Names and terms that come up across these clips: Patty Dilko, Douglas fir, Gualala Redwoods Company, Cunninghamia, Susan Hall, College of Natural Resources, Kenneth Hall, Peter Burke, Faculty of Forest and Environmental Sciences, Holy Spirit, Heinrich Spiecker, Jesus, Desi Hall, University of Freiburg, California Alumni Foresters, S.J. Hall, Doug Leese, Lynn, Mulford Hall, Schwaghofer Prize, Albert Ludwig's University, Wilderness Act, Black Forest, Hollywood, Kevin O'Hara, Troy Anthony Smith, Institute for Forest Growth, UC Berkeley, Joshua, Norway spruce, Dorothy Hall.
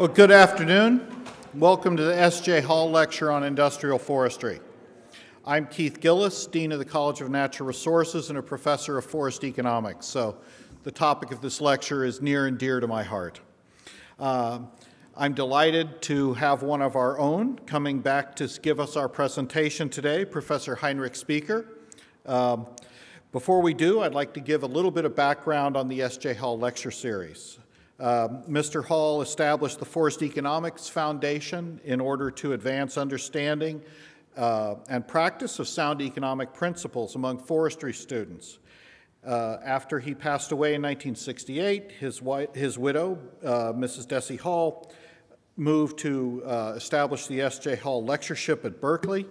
Well, good afternoon. Welcome to the S.J. Hall Lecture on Industrial Forestry. I'm Keith Gillis, Dean of the College of Natural Resources and a professor of forest economics, so the topic of this lecture is near and dear to my heart. I'm delighted to have one of our own coming back to give us our presentation today, Professor Heinrich Spiecker. Before we do, I'd like to give a little bit of background on the S.J. Hall Lecture Series. Mr. Hall established the Forest Economics Foundation in order to advance understanding and practice of sound economic principles among forestry students. After he passed away in 1968, his widow, Mrs. Desi Hall, moved to establish the S.J. Hall Lectureship at Berkeley.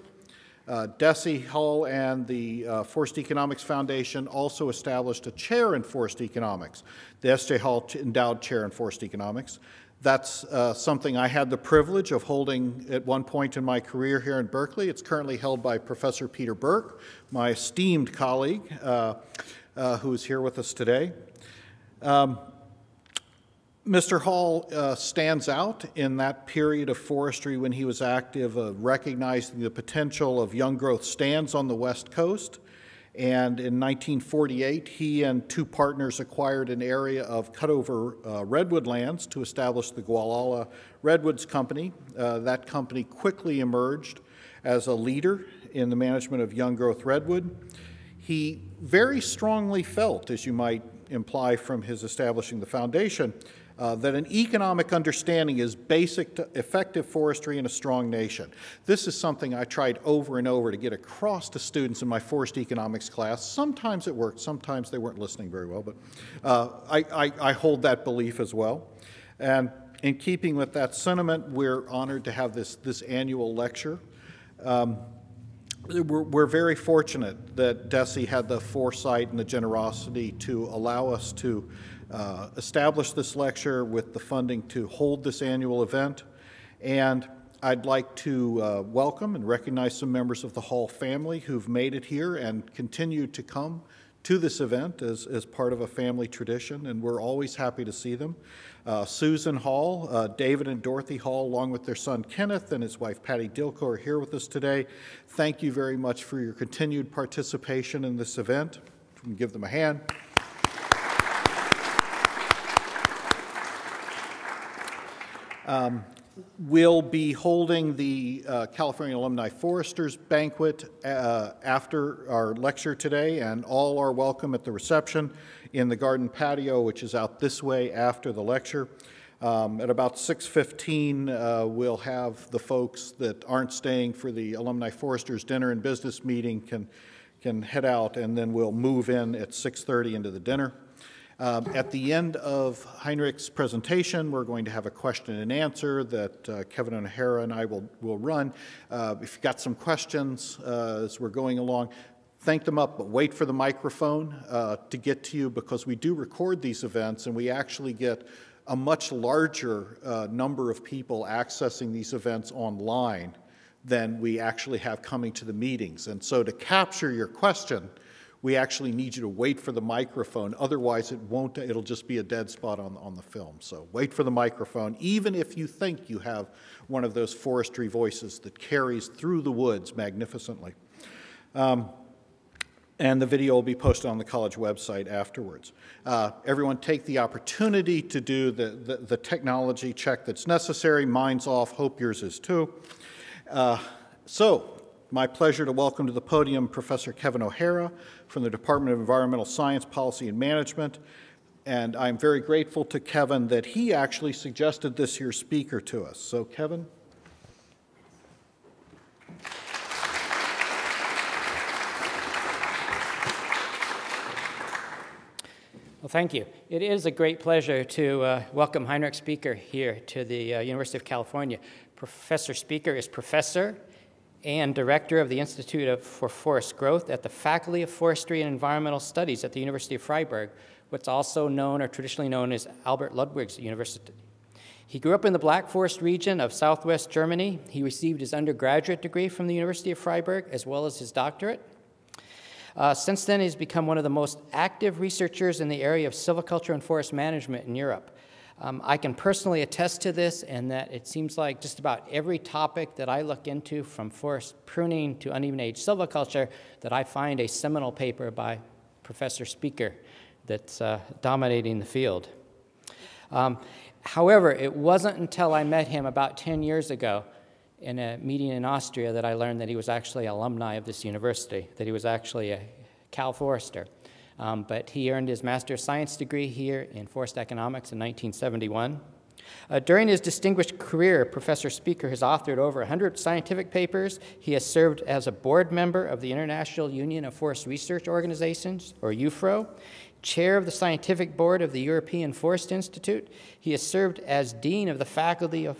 Desi Hall and the Forest Economics Foundation also established a chair in Forest Economics, the S.J. Hall Endowed Chair in Forest Economics. That's something I had the privilege of holding at one point in my career here in Berkeley. It's currently held by Professor Peter Burke, my esteemed colleague who is here with us today. Mr. Hall stands out in that period of forestry when he was active, recognizing the potential of young growth stands on the West Coast. And in 1948, he and two partners acquired an area of cutover redwood lands to establish the Gualala Redwoods Company. That company quickly emerged as a leader in the management of young growth redwood. He very strongly felt, as you might imply from his establishing the foundation, that an economic understanding is basic to effective forestry in a strong nation. This is something I tried over and over to get across to students in my forest economics class. Sometimes it worked, sometimes they weren't listening very well, but I hold that belief as well. And in keeping with that sentiment, we're honored to have this annual lecture. We're very fortunate that Desi had the foresight and the generosity to allow us to establish this lecture with the funding to hold this annual event. And I'd like to welcome and recognize some members of the Hall family who've made it here and continue to come to this event as part of a family tradition, and we're always happy to see them. Susan Hall, David and Dorothy Hall, along with their son Kenneth and his wife Patty Dilko, are here with us today. Thank you very much for your continued participation in this event. If we can give them a hand. We'll be holding the California Alumni Foresters banquet after our lecture today, and all are welcome at the reception in the garden patio, which is out this way after the lecture. At about 6:15, we'll have the folks that aren't staying for the Alumni Foresters dinner and business meeting can head out, and then we'll move in at 6:30 into the dinner. At the end of Heinrich's presentation, we're going to have a question and answer that Kevin O'Hara and I will run. If you've got some questions as we're going along, think them up, but wait for the microphone to get to you, because we do record these events and we actually get a much larger number of people accessing these events online than we actually have coming to the meetings. And so to capture your question, we actually need you to wait for the microphone, otherwise it'll just be a dead spot on the film. So wait for the microphone, even if you think you have one of those forestry voices that carries through the woods magnificently. And the video will be posted on the college website afterwards. Everyone take the opportunity to do the technology check that's necessary. Mine's off, hope yours is too. So my pleasure to welcome to the podium Professor Kevin O'Hara from the Department of Environmental Science, Policy, and Management. And I'm very grateful to Kevin that he actually suggested this year's speaker to us. So, Kevin. Well, thank you. It is a great pleasure to welcome Heinrich Spiecker here to the University of California. Professor Spiecker is professor and director of the Institute for Forest Growth at the Faculty of Forestry and Environmental Studies at the University of Freiburg, what's also known or traditionally known as Albert Ludwig's University. He grew up in the Black Forest region of southwest Germany. He received his undergraduate degree from the University of Freiburg as well as his doctorate. Since then, he's become one of the most active researchers in the area of silviculture and forest management in Europe. I can personally attest to this in that it seems like just about every topic that I look into, from forest pruning to uneven age silviculture, that I find a seminal paper by Professor Spiecker that's dominating the field. However, it wasn't until I met him about 10 years ago in a meeting in Austria that I learned that he was actually an alumni of this university, that he was actually a Cal Forester. But he earned his Master of Science degree here in Forest Economics in 1971. During his distinguished career, Professor Spiecker has authored over 100 scientific papers. He has served as a board member of the International Union of Forest Research Organizations, or UFRO, chair of the scientific board of the European Forest Institute. He has served as dean of the faculty of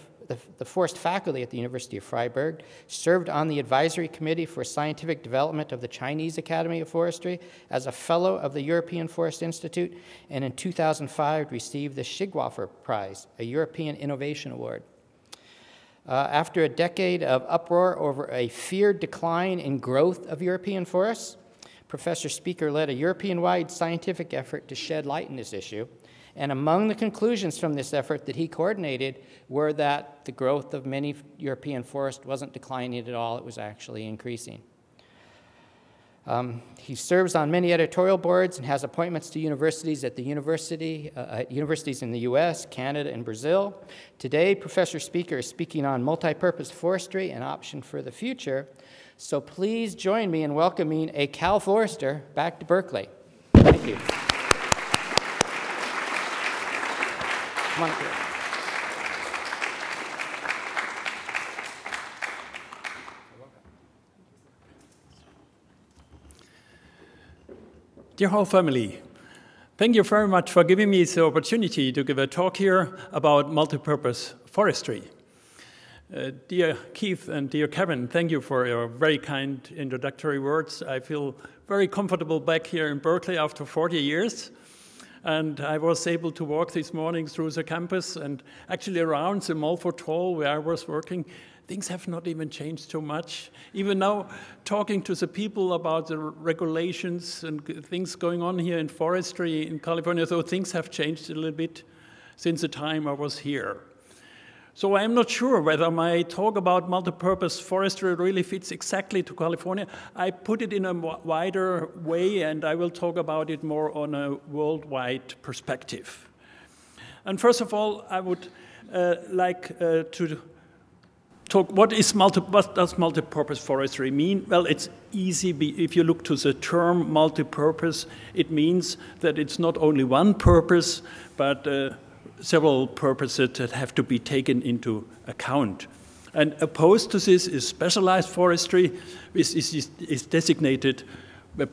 the forest faculty at the University of Freiburg, served on the advisory committee for scientific development of the Chinese Academy of Forestry as a fellow of the European Forest Institute, and in 2005 received the Schwaghofer Prize, a European Innovation Award. After a decade of uproar over a feared decline in growth of European forests, Professor Spiecker led a European-wide scientific effort to shed light on this issue. And among the conclusions from this effort that he coordinated were that the growth of many European forests wasn't declining at all, it was actually increasing. He serves on many editorial boards and has appointments to universities at universities in the US, Canada, and Brazil. Today, Professor Spiecker is speaking on multipurpose forestry, an option for the future. So please join me in welcoming a Cal Forester back to Berkeley. Thank you. Dear Hall family, thank you very much for giving me the opportunity to give a talk here about multipurpose forestry. Dear Keith and dear Kevin, thank you for your very kind introductory words. I feel very comfortable back here in Berkeley after 40 years. And I was able to walk this morning through the campus and actually around the Mulford Hall where I was working. Things have not even changed so much. Even now, talking to the people about the regulations and things going on here in forestry in California, so things have changed a little bit since the time I was here. So I'm not sure whether my talk about multipurpose forestry really fits exactly to California. I put it in a wider way, and I will talk about it more on a worldwide perspective. And first of all, I would like to talk, what does multipurpose forestry mean? Well, it's easy. If you look to the term multipurpose, it means that it's not only one purpose, but several purposes that have to be taken into account. And opposed to this is specialized forestry, which is designated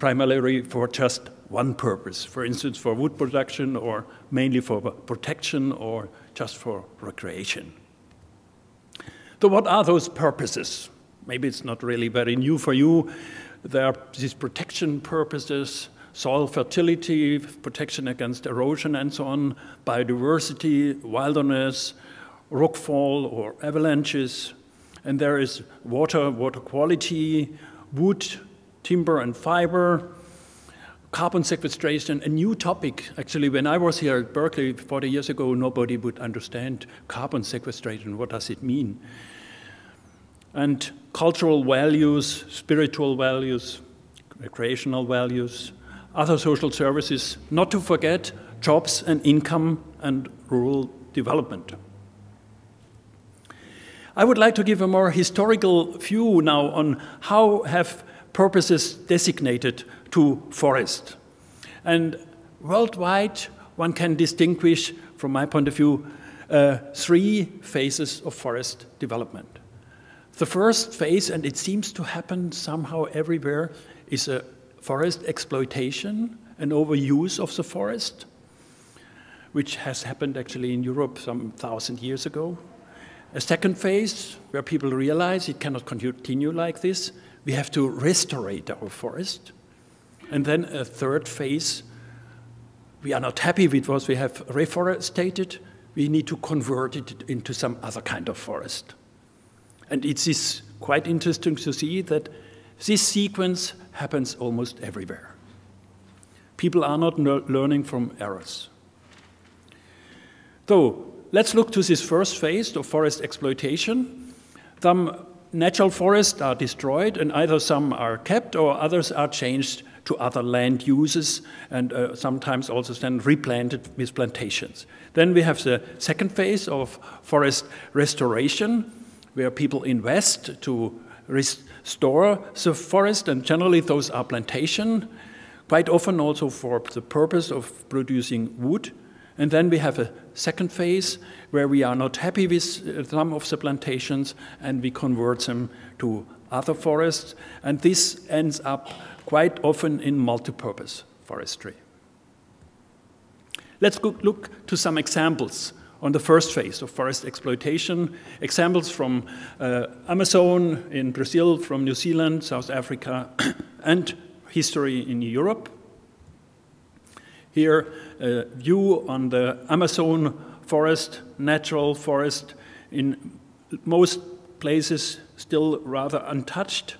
primarily for just one purpose, for instance, for wood production or mainly for protection or just for recreation. So what are those purposes? Maybe it's not really very new for you. There are these protection purposes, soil fertility, protection against erosion and so on, biodiversity, wilderness, rockfall or avalanches. And there is water, water quality, wood, timber and fiber, carbon sequestration, a new topic. Actually, when I was here at Berkeley 40 years ago, nobody would understand carbon sequestration. What does it mean? And cultural values, spiritual values, recreational values, other social services, not to forget jobs and income and rural development. I would like to give a more historical view now on how have purposes designated to forest. And worldwide, one can distinguish, from my point of view, three phases of forest development. The first phase, and it seems to happen somehow everywhere, is a forest exploitation and overuse of the forest, which has happened actually in Europe some 1,000 years ago. A second phase where people realize it cannot continue like this. We have to restorate our forest. And then a third phase, we are not happy with what we have reforestated. We need to convert it into some other kind of forest. And it is quite interesting to see that this sequence happens almost everywhere. People are not learning from errors. So let's look to this first phase of forest exploitation. Some natural forests are destroyed, and either some are kept or others are changed to other land uses, and sometimes also then replanted with plantations. Then we have the second phase of forest restoration, where people invest to restore the forest, and generally those are plantation, quite often also for the purpose of producing wood. And then we have a second phase where we are not happy with some of the plantations and we convert them to other forests, and this ends up quite often in multipurpose forestry. Let's look to some examples on the first phase of forest exploitation, examples from Amazon in Brazil, from New Zealand, South Africa, and history in Europe. Here, a view on the Amazon forest, natural forest, in most places still rather untouched.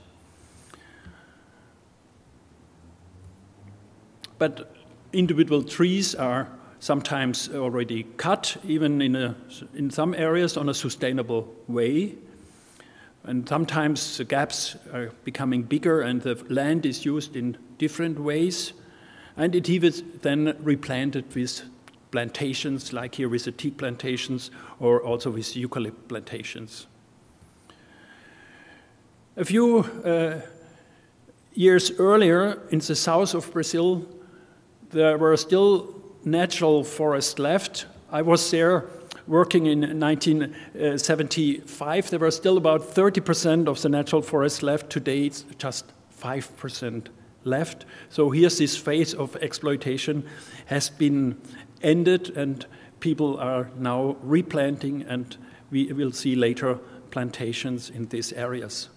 But individual trees are sometimes already cut, even in some areas on a sustainable way. And sometimes the gaps are becoming bigger and the land is used in different ways. And it even then replanted with plantations, like here with the tea plantations or also with eucalypt plantations. A few years earlier, in the south of Brazil, there were still natural forests left. I was there working in 1975. There were still about 30% of the natural forests left. Today, it's just 5% left. So here's this phase of exploitation has been ended, and people are now replanting, and we will see later plantations in these areas.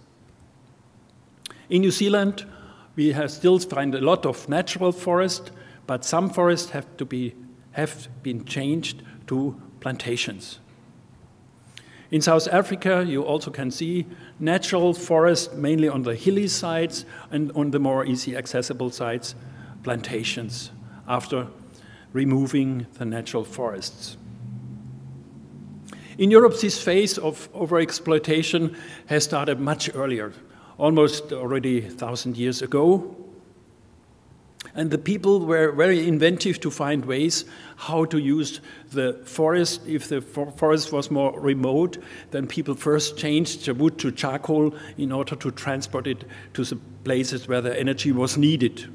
In New Zealand, we have still find a lot of natural forest, but some forests have been changed to plantations. In South Africa, you also can see natural forest, mainly on the hilly sides, and on the more easy accessible sides, plantations, after removing the natural forests. In Europe, this phase of overexploitation has started much earlier, almost already 1,000 years ago. And the people were very inventive to find ways how to use the forest. If the forest was more remote, then people first changed the wood to charcoal in order to transport it to the places where the energy was needed.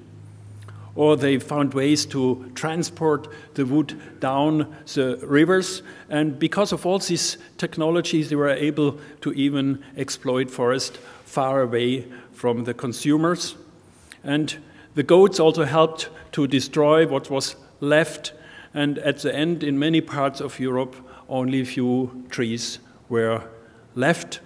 Or they found ways to transport the wood down the rivers. And because of all these technologies, they were able to even exploit forest far away from the consumers. And the goats also helped to destroy what was left, and at the end, in many parts of Europe, only a few trees were left.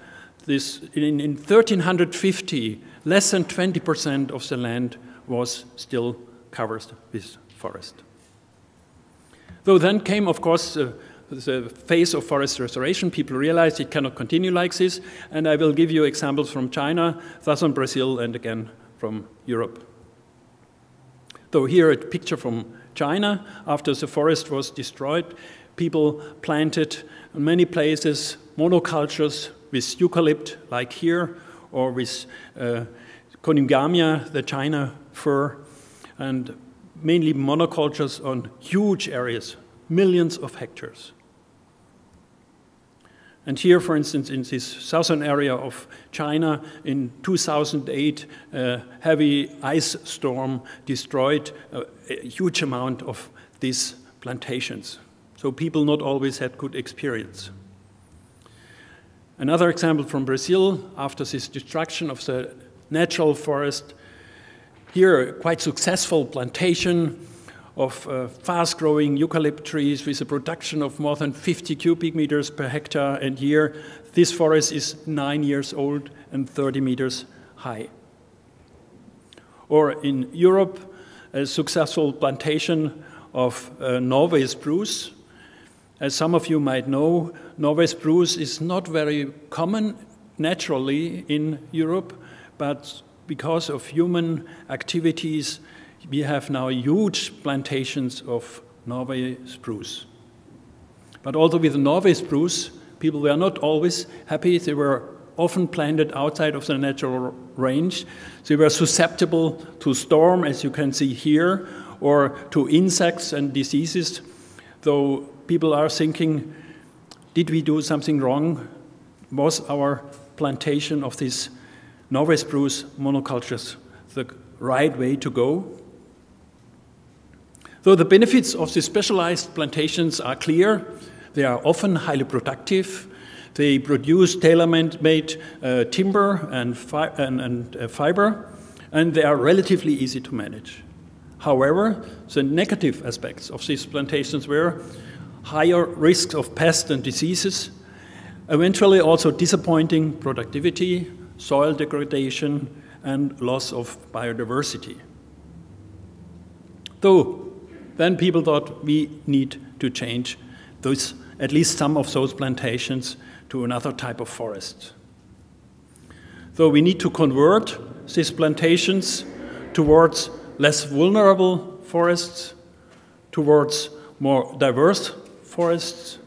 In 1350, less than 20% of the land was still covered with forest. So then came, of course, the phase of forest restoration. People realized it cannot continue like this, and I will give you examples from China, southern Brazil, and again from Europe. So here a picture from China. After the forest was destroyed, people planted in many places monocultures with eucalypt, like here, or with Cunninghamia, the China fir, and mainly monocultures on huge areas, millions of hectares. And here, for instance, in this southern area of China, in 2008, a heavy ice storm destroyed a huge amount of these plantations. So people not always had good experience. Another example from Brazil, after this destruction of the natural forest, here a quite successful plantation of fast-growing eucalypt trees with a production of more than 50 cubic meters per hectare. And here, this forest is 9 years old and 30 meters high. Or in Europe, a successful plantation of Norway spruce. As some of you might know, Norway spruce is not very common naturally in Europe, but because of human activities, we have now huge plantations of Norway spruce. But also with the Norway spruce, people were not always happy. They were often planted outside of the natural range. They were susceptible to storm, as you can see here, or to insects and diseases. Though people are thinking, did we do something wrong? Was our plantation of this Norway spruce monocultures the right way to go? So the benefits of the specialized plantations are clear. They are often highly productive. They produce tailor-made timber and fiber, and they are relatively easy to manage. However, the negative aspects of these plantations were higher risks of pests and diseases, eventually also disappointing productivity, soil degradation, and loss of biodiversity. So then people thought we need to change those, at least some of those plantations, to another type of forest. So we need to convert these plantations towards less vulnerable forests, towards more diverse forests,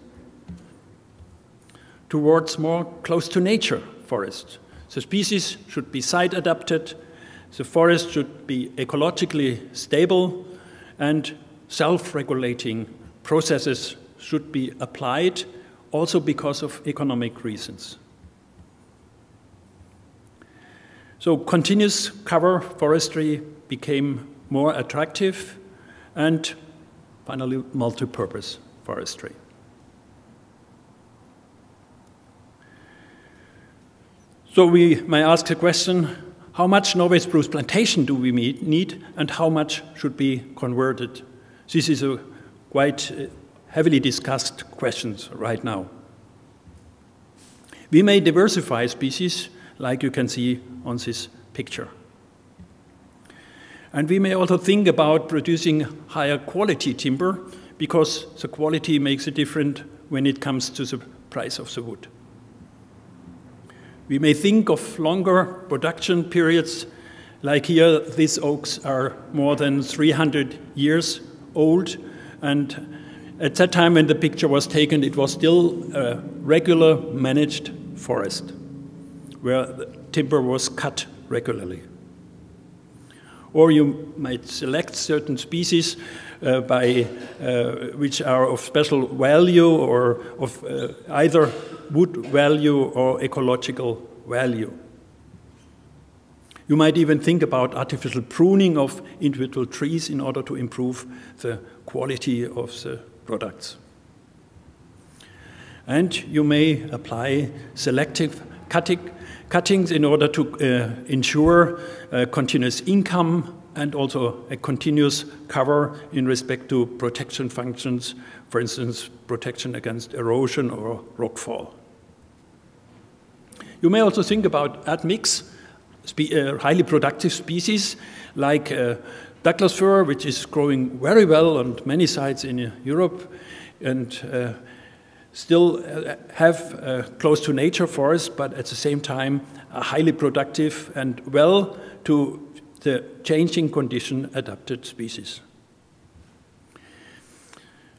towards more close to nature forests. The species should be site adapted, the forest should be ecologically stable, and self-regulating processes should be applied also because of economic reasons. So continuous cover forestry became more attractive, and finally multi-purpose forestry. So we may ask the question, how much Norway spruce plantation do we need, and how much should be converted? This is a quite heavily discussed question right now. We may diversify species, like you can see on this picture. And we may also think about producing higher quality timber, because the quality makes a difference when it comes to the price of the wood. We may think of longer production periods, like here, these oaks are more than 300 years old, and at that time when the picture was taken, it was still a regular managed forest, where the timber was cut regularly. Or you might select certain species which are of special value, or of either wood value or ecological value. You might even think about artificial pruning of individual trees in order to improve the quality of the products. And you may apply selective cuttings in order to ensure continuous income and also a continuous cover in respect to protection functions, for instance, protection against erosion or rockfall. You may also think about admix, highly productive species like Douglas fir, which is growing very well on many sites in Europe, and still have close to nature forests, but at the same time are highly productive and well to the changing condition adapted species.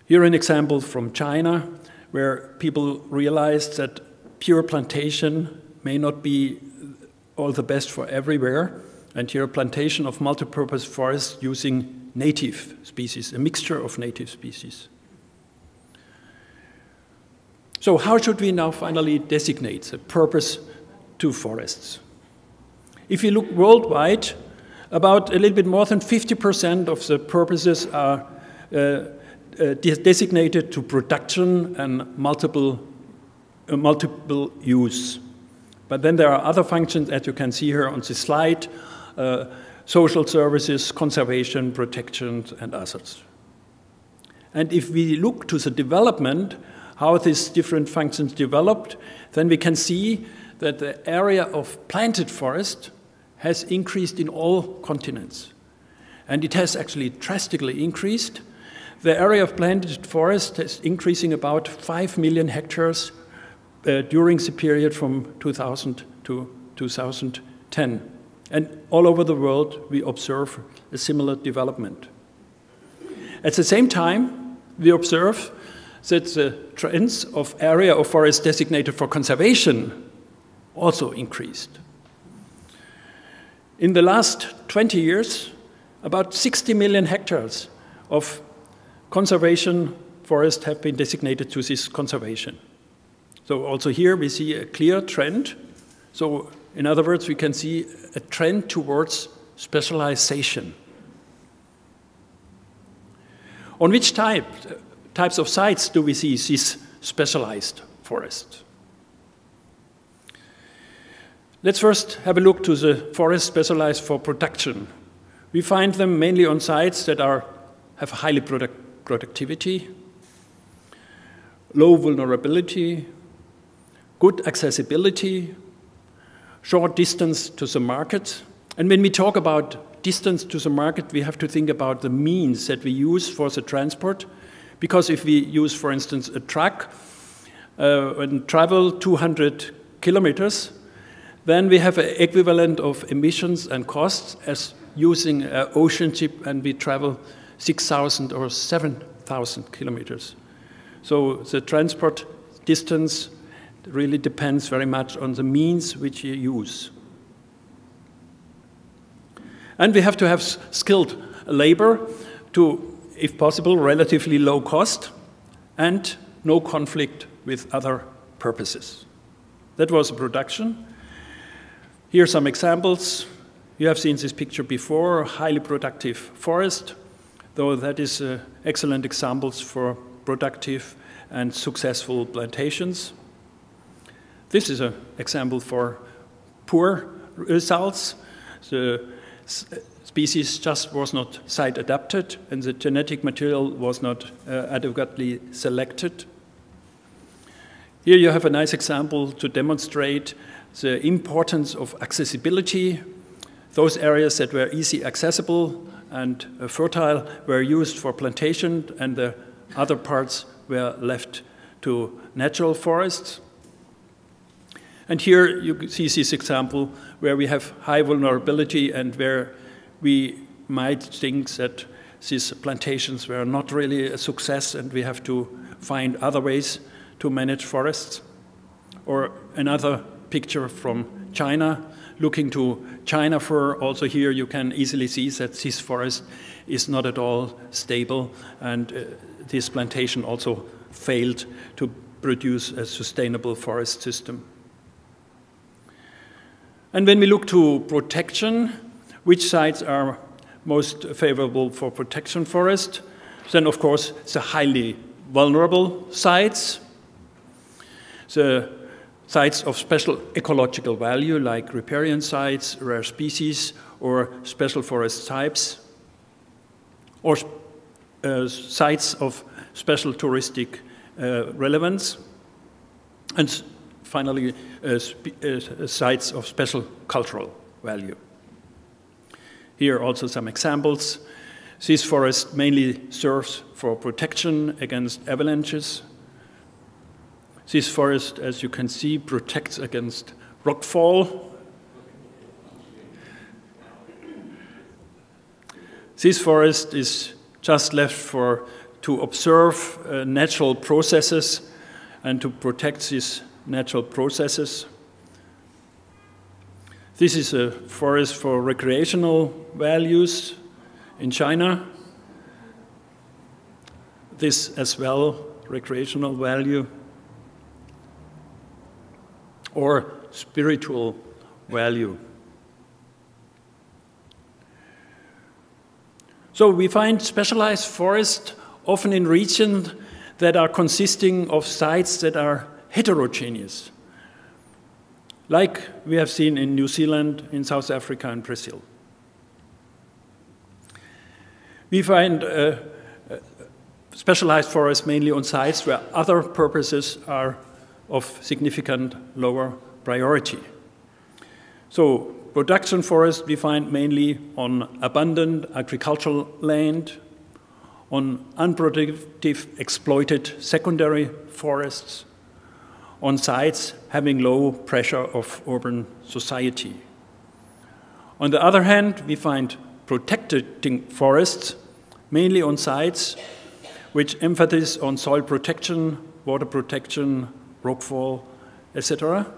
Here an example from China, where people realized that pure plantation may not be all the best for everywhere, and here a plantation of multipurpose forests using native species, a mixture of native species. So how should we now finally designate the purpose to forests? If you look worldwide, about a little bit more than 50% of the purposes are designated to production and multiple use. But then there are other functions, as you can see here on this slide, social services, conservation, protection, and others. And if we look to the development, how these different functions developed, then we can see that the area of planted forest has increased in all continents. And it has actually drastically increased. The area of planted forest is increasing about 5 million hectares during the period from 2000 to 2010. And all over the world, we observe a similar development. At the same time, we observe that the trends of area of forest designated for conservation also increased. In the last 20 years, about 60 million hectares of conservation forests have been designated to this conservation. So also here we see a clear trend. So in other words, we can see a trend towards specialization. On which types of sites do we see these specialized forests? Let's first have a look to the forests specialized for production. We find them mainly on sites that have highly productivity, low vulnerability, good accessibility, short distance to the market. And when we talk about distance to the market, we have to think about the means that we use for the transport. Because if we use, for instance, a truck and travel 200 kilometers, then we have an equivalent of emissions and costs as using an ocean ship and we travel 6,000 or 7,000 kilometers. So the transport distance really depends very much on the means which you use. And we have to have skilled labor to, if possible, relatively low cost and no conflict with other purposes. That was production. Here are some examples. You have seen this picture before, highly productive forest, though that is excellent examples for productive and successful plantations. This is an example for poor results. The species just was not site adapted and the genetic material was not adequately selected. Here you have a nice example to demonstrate the importance of accessibility. Those areas that were easy accessible and fertile were used for plantation and the other parts were left to natural forests. And here you see this example where we have high vulnerability and where we might think that these plantations were not really a success and we have to find other ways to manage forests. Or another picture from China, looking to China fir. Also here you can easily see that this forest is not at all stable and this plantation also failed to produce a sustainable forest system. And when we look to protection, which sites are most favorable for protection forest, then of course the highly vulnerable sites, the sites of special ecological value like riparian sites, rare species, or special forest types, or sites of special touristic relevance, and finally, sites of special cultural value. Here are also some examples. This forest mainly serves for protection against avalanches. This forest, as you can see, protects against rockfall. This forest is just left to observe natural processes and to protect these natural processes. This is a forest for recreational values in China. This as well, recreational value or spiritual value. So we find specialized forests often in regions that are consisting of sites that are heterogeneous, like we have seen in New Zealand, in South Africa, and Brazil. We find specialized forests mainly on sites where other purposes are of significant lower priority. So production forests we find mainly on abundant agricultural land, on unproductive exploited secondary forests, on sites having low pressure of urban society. On the other hand, we find protected forests mainly on sites which emphasis on soil protection, water protection, rockfall, etc.,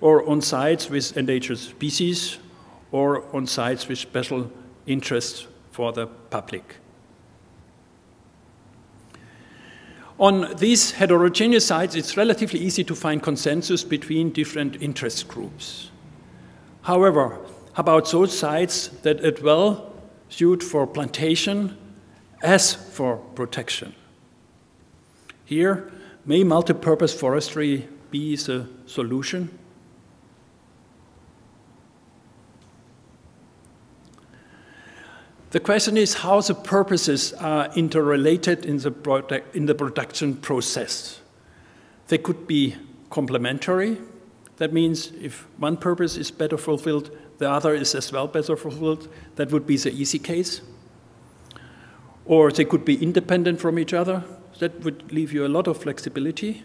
or on sites with endangered species, or on sites with special interest for the public. On these heterogeneous sites, it's relatively easy to find consensus between different interest groups. However, how about those sites that are well suited for plantation as for protection? Here, may multipurpose forestry be the solution? The question is how the purposes are interrelated in the production process. They could be complementary. That means if one purpose is better fulfilled, the other is as well better fulfilled. That would be the easy case. Or they could be independent from each other. That would leave you a lot of flexibility.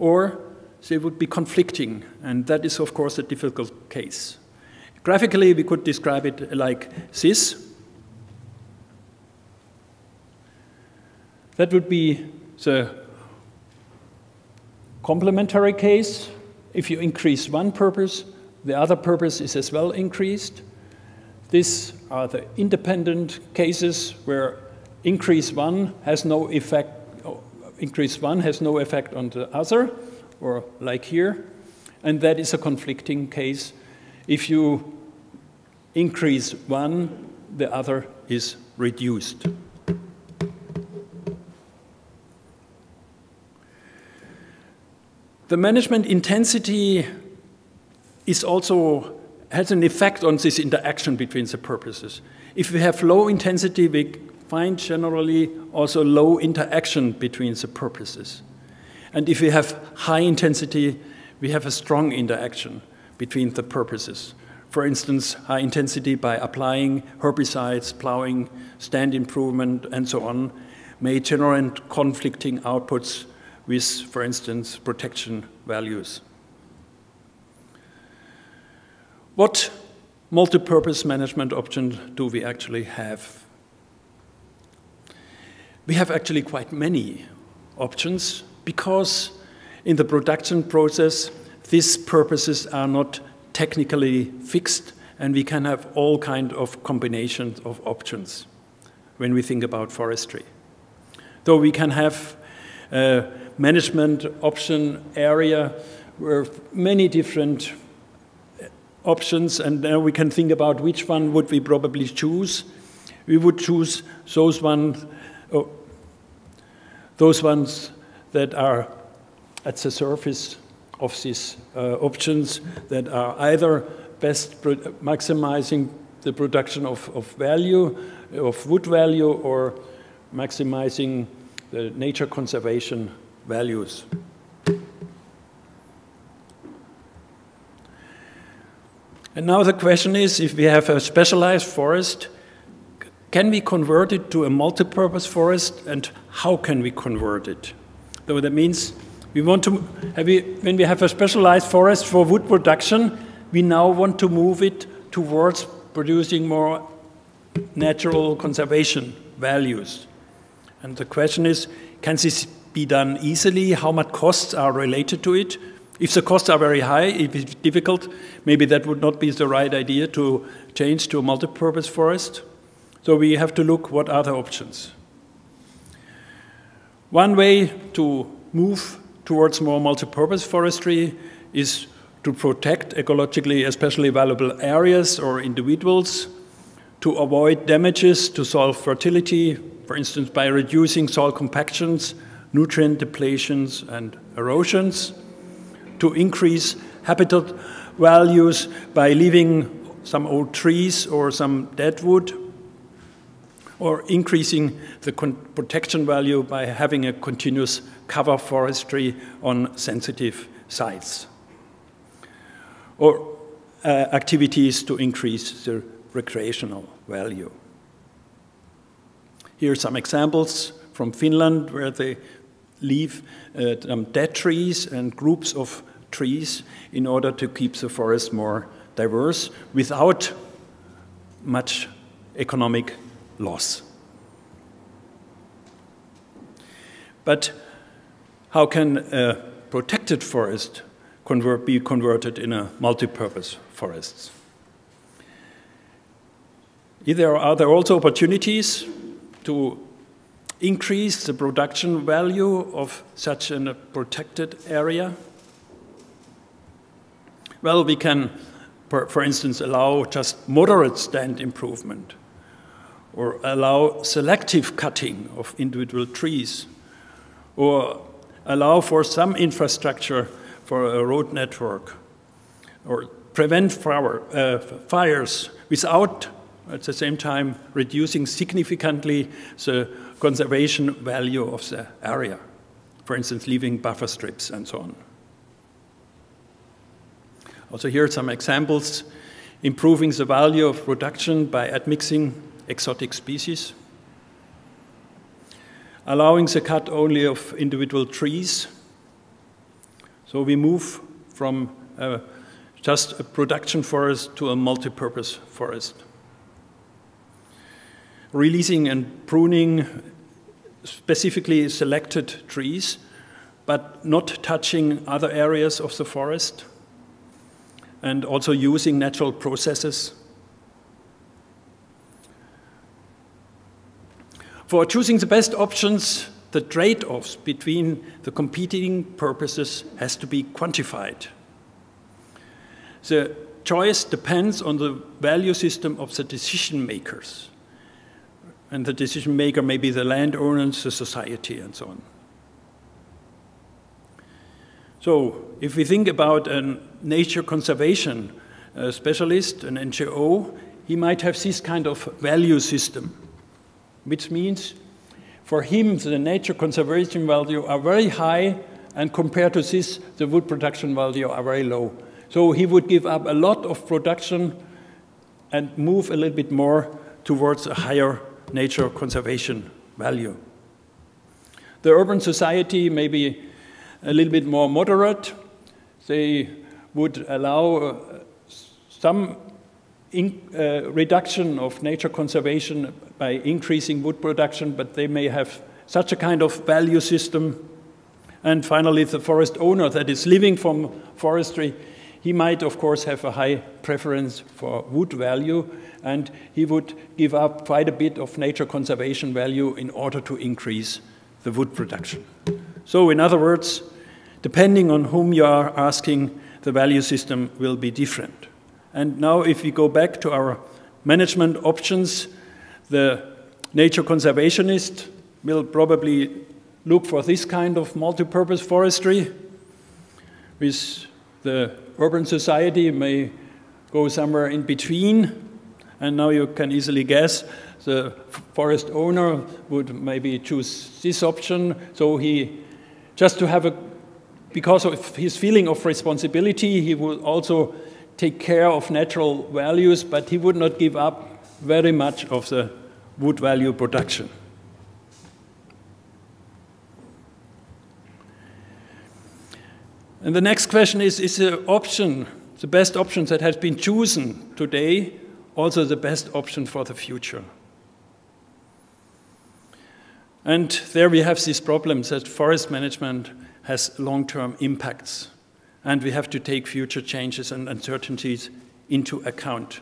Or they would be conflicting, and that is, of course, a difficult case. Graphically, we could describe it like this. That would be the complementary case. If you increase one purpose, the other purpose is as well increased. These are the independent cases where increase one has no effect on the other, or like here. And that is a conflicting case. If you increase one, the other is reduced. The management intensity has an effect on this interaction between the purposes. If we have low intensity, we find generally also low interaction between the purposes. And if we have high intensity, we have a strong interaction between the purposes. For instance, high intensity by applying herbicides, plowing, stand improvement, and so on, may generate conflicting outputs with, for instance, protection values. What multipurpose management options do we actually have? We have actually quite many options because in the production process, these purposes are not technically fixed, and we can have all kinds of combinations of options when we think about forestry. Though we can have management option area where many different options, and now we can think about which one would we probably choose. We would choose those ones that are at the surface of these options, that are either best maximizing the production of wood value, or maximizing the nature conservation values. And now the question is, if we have a specialized forest, can we convert it to a multipurpose forest, and how can we convert it? So that means when we have a specialized forest for wood production, we now want to move it towards producing more natural conservation values. And the question is, can this be done easily? How much costs are related to it? If the costs are very high, if it's difficult, maybe that would not be the right idea to change to a multipurpose forest. So we have to look what are the options. One way to move towards more multipurpose forestry is to protect ecologically especially valuable areas or individuals, to avoid damages to soil fertility, for instance, by reducing soil compactions, nutrient depletions, and erosions, to increase habitat values by leaving some old trees or some dead wood, or increasing the protection value by having a continuous cover forestry on sensitive sites, or activities to increase the recreational value. Here are some examples from Finland where they leave dead trees and groups of trees in order to keep the forest more diverse without much economic loss. But how can a protected forest be converted in a multipurpose forests? Are there also opportunities to increase the production value of such a protected area? Well, we can, for instance, allow just moderate stand improvement, or allow selective cutting of individual trees, or allow for some infrastructure for a road network, or prevent fires without, at the same time, reducing significantly the conservation value of the area. For instance, leaving buffer strips and so on. Also here are some examples. Improving the value of production by admixing exotic species. Allowing the cut only of individual trees. So we move from just a production forest to a multipurpose forest. Releasing and pruning specifically selected trees, but not touching other areas of the forest, and also using natural processes. For choosing the best options, the trade-offs between the competing purposes has to be quantified. The choice depends on the value system of the decision makers. And the decision maker may be the landowners, the society, and so on. So if we think about a nature conservation specialist, an NGO, he might have this kind of value system, which means for him the nature conservation value are very high, and compared to this, the wood production value are very low. So he would give up a lot of production and move a little bit more towards a higher nature conservation value. The urban society may be a little bit more moderate. They would allow some reduction of nature conservation by increasing wood production, but they may have such a kind of value system. And finally, the forest owner that is living from forestry, he might, of course, have a high preference for wood value, and he would give up quite a bit of nature conservation value in order to increase the wood production. So, in other words, depending on whom you are asking, the value system will be different. And now, if we go back to our management options, the nature conservationist will probably look for this kind of multipurpose forestry, with the urban society may go somewhere in between, and now you can easily guess the forest owner would maybe choose this option. So he, just to have a, because of his feeling of responsibility, he would also take care of natural values, but he would not give up very much of the wood value production. And the next question is the option, the best option that has been chosen today, also the best option for the future? And there we have these problems that forest management has long-term impacts, and we have to take future changes and uncertainties into account.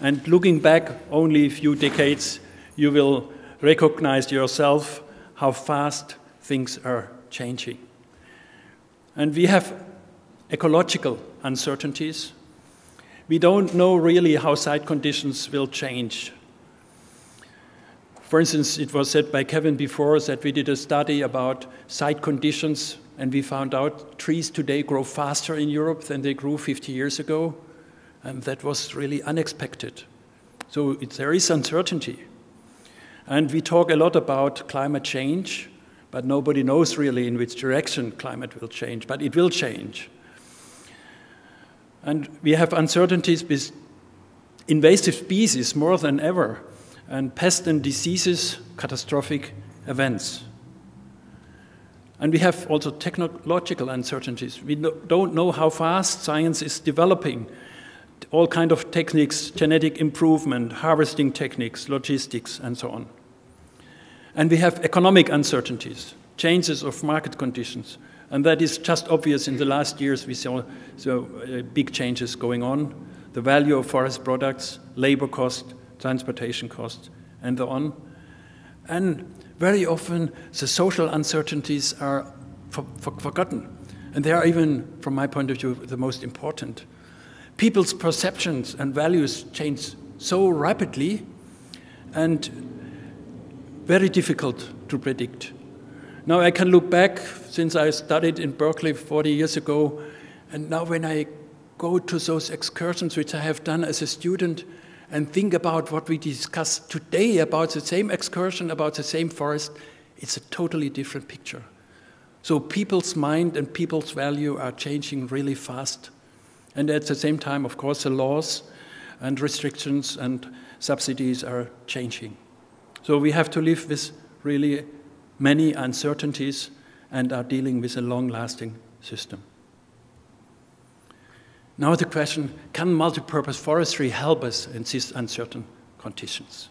And looking back only a few decades, you will recognize yourself how fast things are changing. And we have ecological uncertainties. We don't know really how site conditions will change. For instance, it was said by Kevin before that we did a study about site conditions, and we found out trees today grow faster in Europe than they grew 50 years ago, and that was really unexpected. So there is uncertainty. And we talk a lot about climate change, but nobody knows really in which direction climate will change, but it will change. And we have uncertainties with invasive species more than ever, and pests and diseases, catastrophic events. And we have also technological uncertainties. We don't know how fast science is developing, all kinds of techniques, genetic improvement, harvesting techniques, logistics, and so on. And we have economic uncertainties. changes of market conditions. And that is just obvious. In the last years, we saw big changes going on. The value of forest products, labor cost, transportation cost, and so on. And very often, the social uncertainties are forgotten. And they are even, from my point of view, the most important. People's perceptions and values change so rapidly and very difficult to predict. Now I can look back, since I studied in Berkeley 40 years ago, and now when I go to those excursions which I have done as a student and think about what we discussed today about the same excursion, about the same forest, it's a totally different picture. So people's mind and people's value are changing really fast. And at the same time, of course, the laws and restrictions and subsidies are changing. So we have to live with really many uncertainties and are dealing with a long-lasting system. Now the question, can multipurpose forestry help us in these uncertain conditions?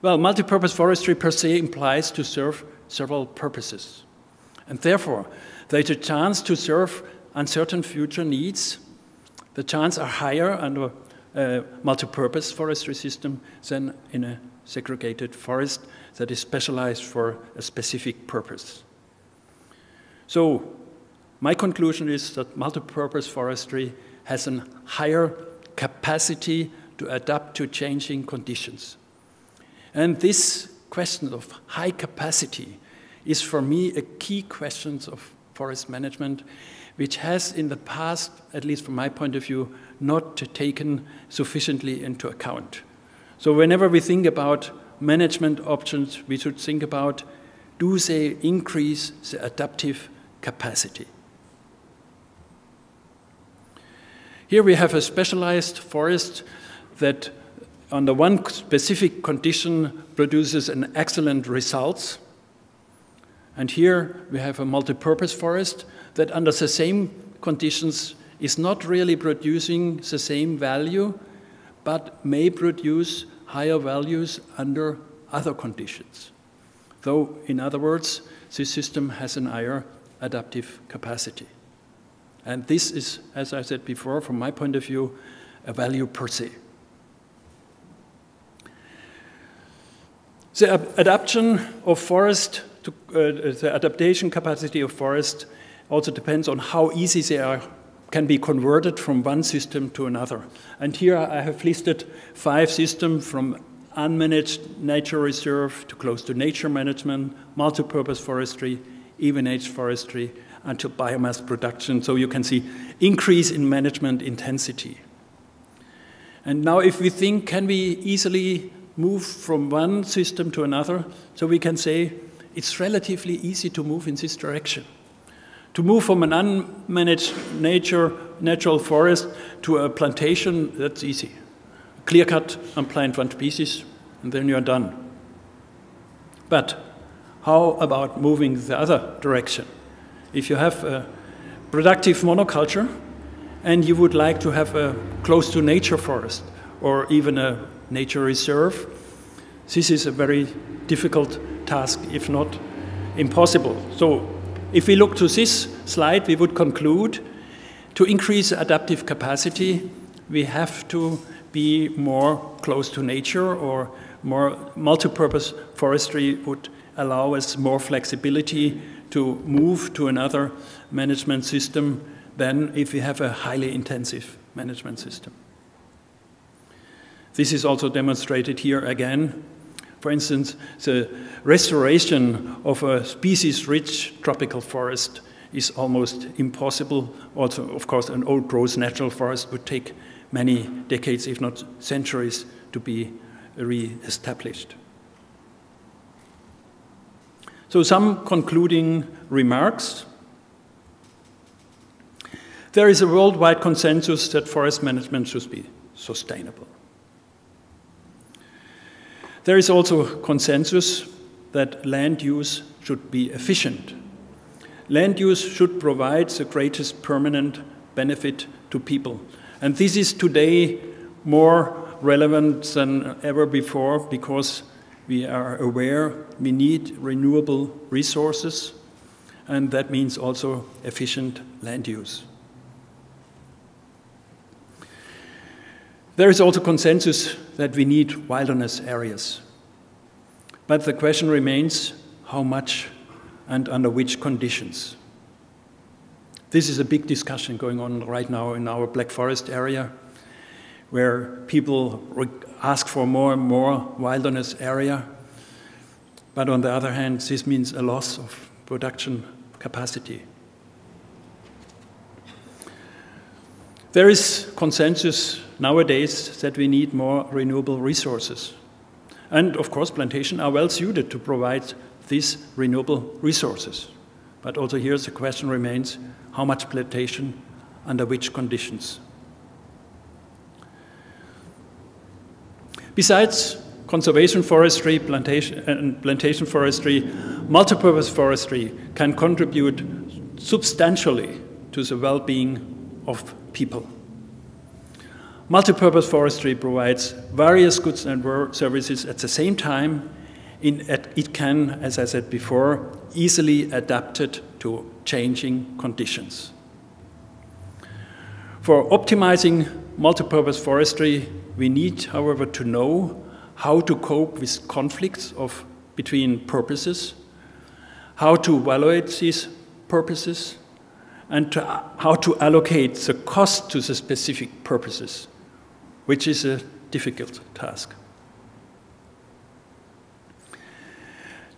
Well, multipurpose forestry per se implies to serve several purposes. And therefore, there is a chance to serve uncertain future needs. The chances are higher under a multipurpose forestry system than in a segregated forest that is specialized for a specific purpose. So my conclusion is that multipurpose forestry has a higher capacity to adapt to changing conditions. And this question of high capacity is for me a key question of forest management, which has in the past, at least from my point of view, not taken sufficiently into account. So whenever we think about management options, we should think about, do they increase the adaptive capacity? Here we have a specialized forest that under one specific condition produces an excellent results. And here we have a multipurpose forest that under the same conditions is not really producing the same value, but may produce higher values under other conditions. Though, in other words, this system has an higher adaptive capacity. And this is, as I said before, from my point of view, a value per se. The adaptation capacity of forest also depends on how easy they are, can be converted from one system to another. And here I have listed 5 systems, from unmanaged nature reserve to close to nature management, multipurpose forestry, even-age forestry, until biomass production. So you can see increase in management intensity. And now if we think, can we easily move from one system to another? So we can say it's relatively easy to move in this direction. To move from an unmanaged natural forest to a plantation, that's easy. Clear cut and plant one species, and then you're done. But how about moving the other direction? If you have a productive monoculture and you would like to have a close to nature forest or even a nature reserve, this is a very difficult task, if not impossible. So if we look to this slide, we would conclude to increase adaptive capacity, we have to be more close to nature, or more multipurpose forestry would allow us more flexibility to move to another management system than if we have a highly intensive management system. This is also demonstrated here again. For instance, the restoration of a species-rich tropical forest is almost impossible. Also, of course, an old-growth natural forest would take many decades, if not centuries, to be re-established. So some concluding remarks. There is a worldwide consensus that forest management should be sustainable. There is also consensus that land use should be efficient. Land use should provide the greatest permanent benefit to people. And this is today more relevant than ever before, because we are aware we need renewable resources, and that means also efficient land use. There is also consensus that we need wilderness areas. But the question remains, how much and under which conditions? This is a big discussion going on right now in our Black Forest area, where people ask for more and more wilderness area. But on the other hand, this means a loss of production capacity. There is consensus nowadays that we need more renewable resources. And of course, plantations are well suited to provide these renewable resources. But also here the question remains, how much plantation, under which conditions? Besides conservation forestry, plantation forestry, multipurpose forestry can contribute substantially to the well-being of people. Multipurpose forestry provides various goods and services at the same time. It can, as I said before, easily adapted to changing conditions. For optimizing multipurpose forestry, we need, however, to know how to cope with conflicts between purposes, how to evaluate these purposes, and how to allocate the cost to the specific purposes, which is a difficult task.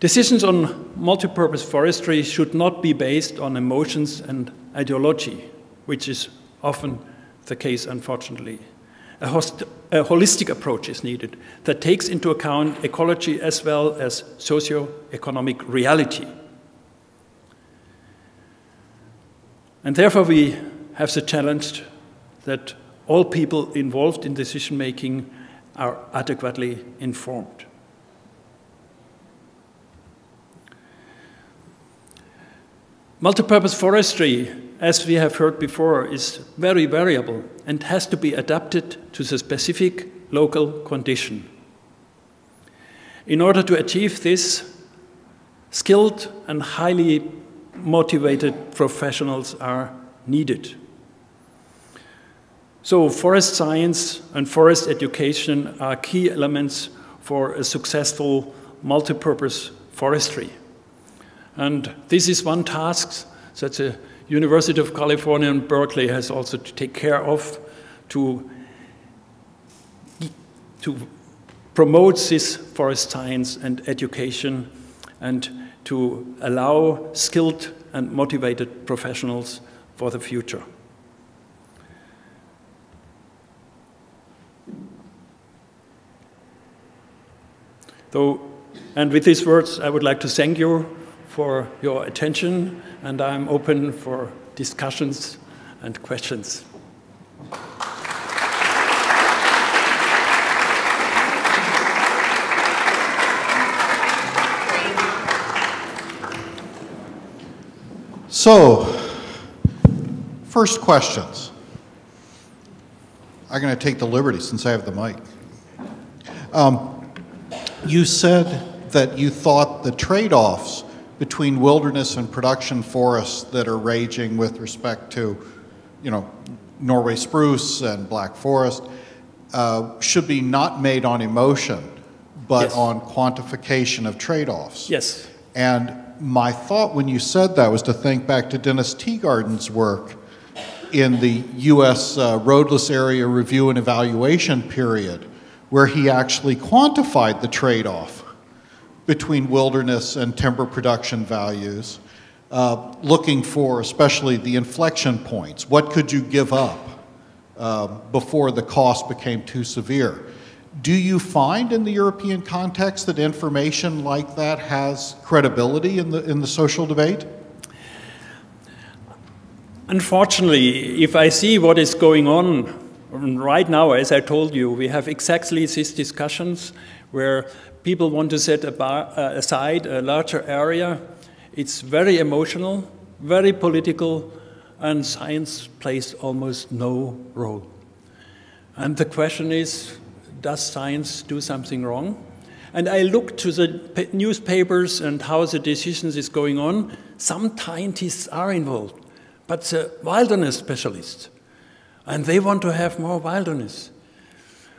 Decisions on multipurpose forestry should not be based on emotions and ideology, which is often the case, unfortunately. A holistic approach is needed that takes into account ecology as well as socio-economic reality. And therefore we have the challenge that all people involved in decision-making are adequately informed. Multipurpose forestry, as we have heard before, is very variable and has to be adapted to the specific local condition. In order to achieve this, skilled and highly motivated professionals are needed. So forest science and forest education are key elements for a successful multipurpose forestry. And this is one task that the University of California and Berkeley has also to take care of, to promote this forest science and education and to allow skilled and motivated professionals for the future. And with these words, I would like to thank you for your attention, and I'm open for discussions and questions. So, first questions. I'm going to take the liberty since I have the mic. You said that you thought the trade-offs between wilderness and production forests that are raging with respect to, you know, Norway spruce and Black Forest should be not made on emotion, but yes, on quantification of trade-offs. Yes. And my thought when you said that was to think back to Dennis Teagarden's work in the U.S. Roadless Area Review and Evaluation period, where he actually quantified the trade-off between wilderness and timber production values, looking for especially the inflection points. What could you give up before the cost became too severe? Do you find in the European context that information like that has credibility in the social debate? Unfortunately, if I see what is going on right now, as I told you, we have exactly these discussions where people want to set aside a larger area. It's very emotional, very political, and science plays almost no role. And the question is, does science do something wrong? And I looked to the newspapers and how the decisions is going on. Some scientists are involved, but the wilderness specialists, and they want to have more wilderness.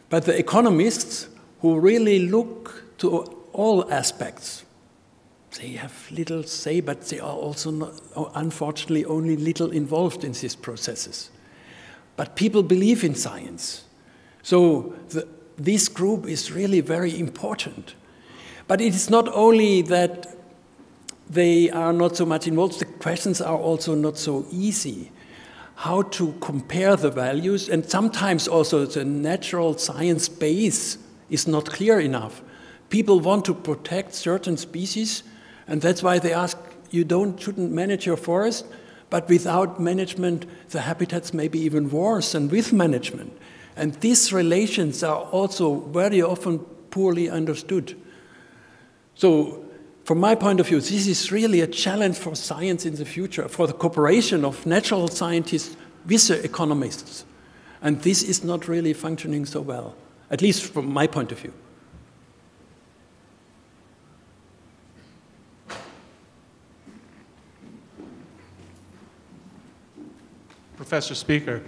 But the economists who really look to all aspects, they have little say, but they are also, not, unfortunately, only little involved in these processes. But people believe in science. So this group is really very important. But it is not only that they are not so much involved, the questions are also not so easy. How to compare the values, and sometimes also the natural science base is not clear enough. People want to protect certain species, and that's why they ask, you shouldn't manage your forest, but without management, the habitats may be even worse than with management. And these relations are also very often poorly understood. So from my point of view, this is really a challenge for science in the future, for the cooperation of natural scientists with the economists. And this is not really functioning so well, at least from my point of view. Professor Spiecker,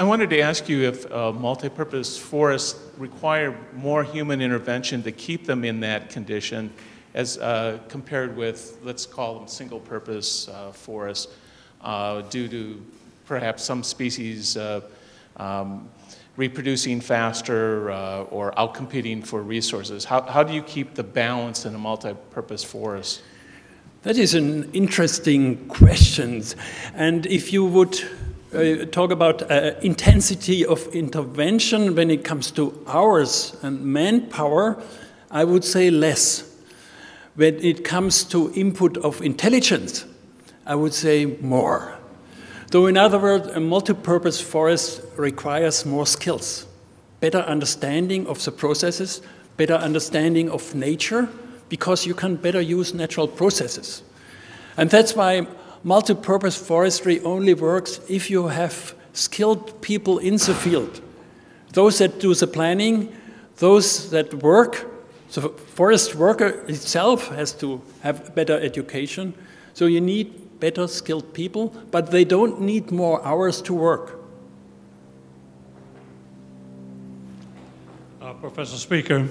I wanted to ask you if multipurpose forests require more human intervention to keep them in that condition as compared with, let's call them single-purpose forests, due to perhaps some species reproducing faster or outcompeting for resources. How do you keep the balance in a multipurpose forest? That is an interesting question. And if you would talk about intensity of intervention when it comes to hours and manpower, I would say less. When it comes to input of intelligence, I would say more. So in other words, a multipurpose forest requires more skills, better understanding of the processes, better understanding of nature, because you can better use natural processes. And that's why multipurpose forestry only works if you have skilled people in the field. Those that do the planning, those that work, the forest worker itself has to have better education. So you need better skilled people, but they don't need more hours to work. Professor Spiecker,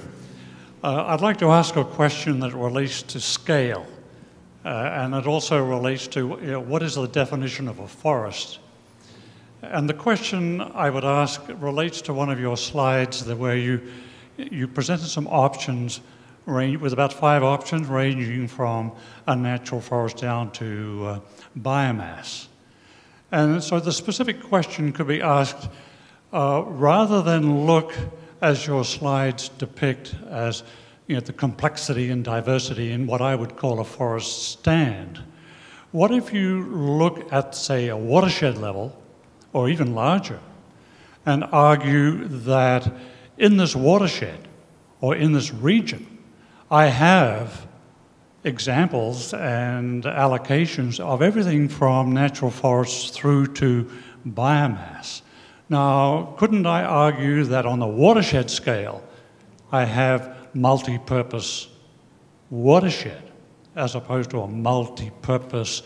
I'd like to ask a question that relates to scale. And it also relates to what is the definition of a forest? And the question I would ask relates to one of your slides where you presented some options with about 5 options ranging from a natural forest down to biomass. And so the specific question could be asked, rather than look as your slides depict as the complexity and diversity in what I would call a forest stand. What if you look at, say, a watershed level, or even larger, and argue that in this watershed, or in this region, I have examples and allocations of everything from natural forests through to biomass. Now, couldn't I argue that on the watershed scale, I have multi-purpose watershed as opposed to a multi-purpose,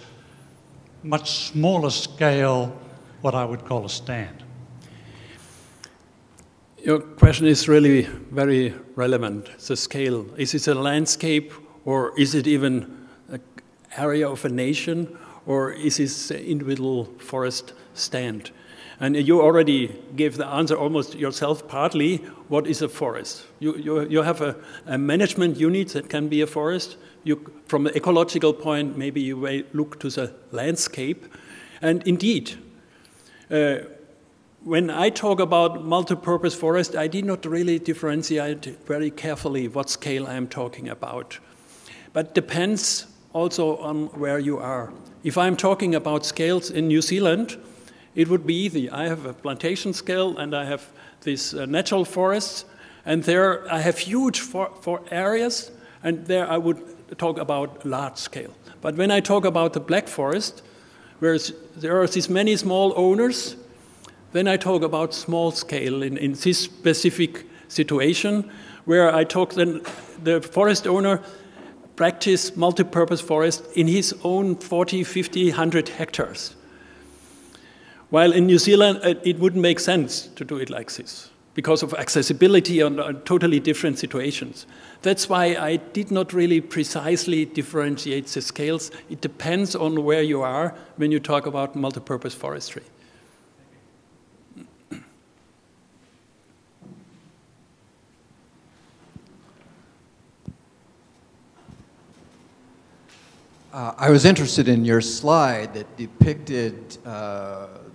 much smaller scale, what I would call a stand? Your question is really very relevant, the scale. Is it a landscape, or is it even an area of a nation, or is it an individual forest stand? And you already gave the answer almost yourself partly, what is a forest? You have a management unit that can be a forest. From the ecological point, maybe you look to the landscape. And indeed, when I talk about multipurpose forest, I did not really differentiate very carefully what scale I am talking about. But depends also on where you are. If I'm talking about scales in New Zealand, it would be easy. I have a plantation scale, and I have these natural forests, and there I have huge for areas, and there I would talk about large scale. But when I talk about the Black Forest, where there are these many small owners, then I talk about small scale in this specific situation, where I talk then the forest owner practiced multipurpose forest in his own 40, 50, 100 hectares. While in New Zealand, it wouldn't make sense to do it like this because of accessibility and totally different situations. That's why I did not really precisely differentiate the scales. It depends on where you are when you talk about multipurpose forestry. I was interested in your slide that depicted